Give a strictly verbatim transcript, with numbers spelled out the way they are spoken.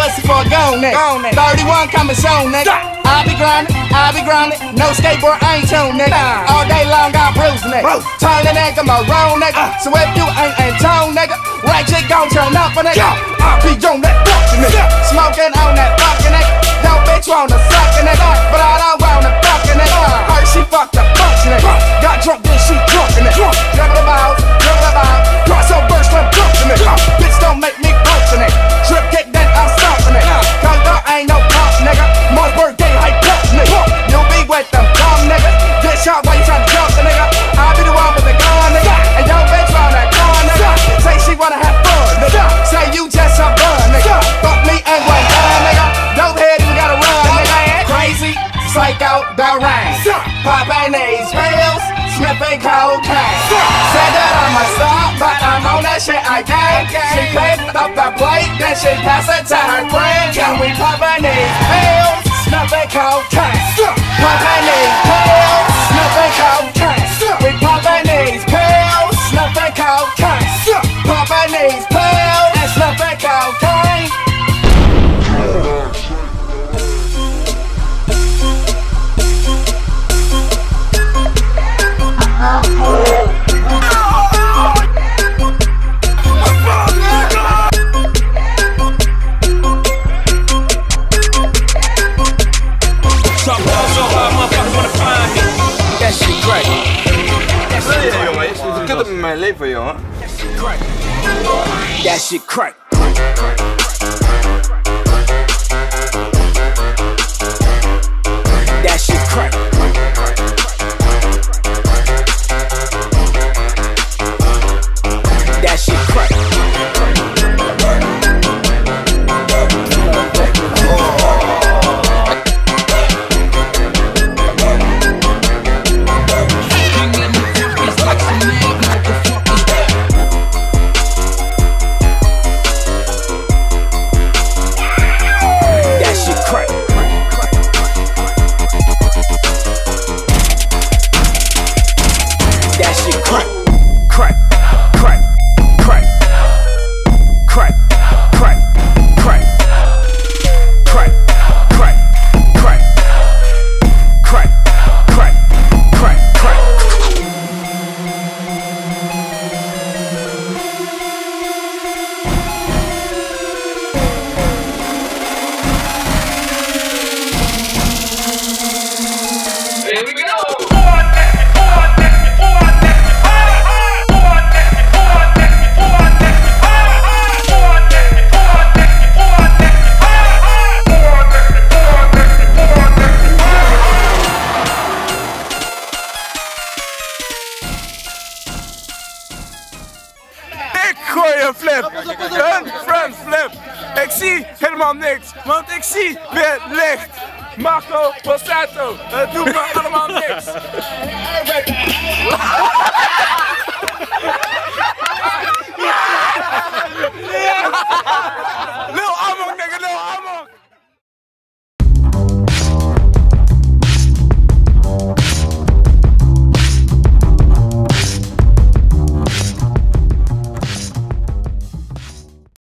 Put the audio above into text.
pussy for a go, nigga. thirty-one coming soon, nigga. I be grindin', I be grindin', no skateboard, I ain't tuned, nigga. Nah. All day long, I'm bruised, nigga. Turn that nigga my wrong, nigga. Uh. So if you ain't ain't tuned, nigga, right chick gon' turn up for nigga. Yeah. I be on that fuckin' nigga, yeah. Smokin' on that fuckin' nigga. Yo bitch wanna suckin' nigga, but I don't wanna fuckin' nigga. Heard she fucked a bunch, nigga. Got drunk, then she drunk in it. Drunk, drunk the balls, drunk the balls. Cross so burst, I'm drunkin' nigga. Uh. Bitch don't make me punchin' it. Trip kick, then I'm stompin' it. Uh. Cause there ain't no punch, nigga. More work. Shot while you tryna jump the nigga. I be the one with the gun, nigga. And your bitch round that gun, nigga. Say she wanna have fun, nigga. Say you just some bun, nigga. Fuck me and one gun, nigga. Dope head, you gotta run, nigga. Crazy, psycho, the range. Pop ain't these pills, sniffing cocaine. Said that I'm a star, but I'm on that shit again. She picked up the plate, then she passed it to her friend. Can we pop ain't these pills, sniffing cocaine. Pop ain't these pills. We poppin' these pills, snuffin' cocaine. Poppin' these pills, and snuffin' cocaine. So close, so hard, motherfuckers wanna find me. That shit great. Look at my lane for you, huh? That shit crack. That shit crack. That shit crack. That shit crack. Marco Posato, doe maar allemaal niks.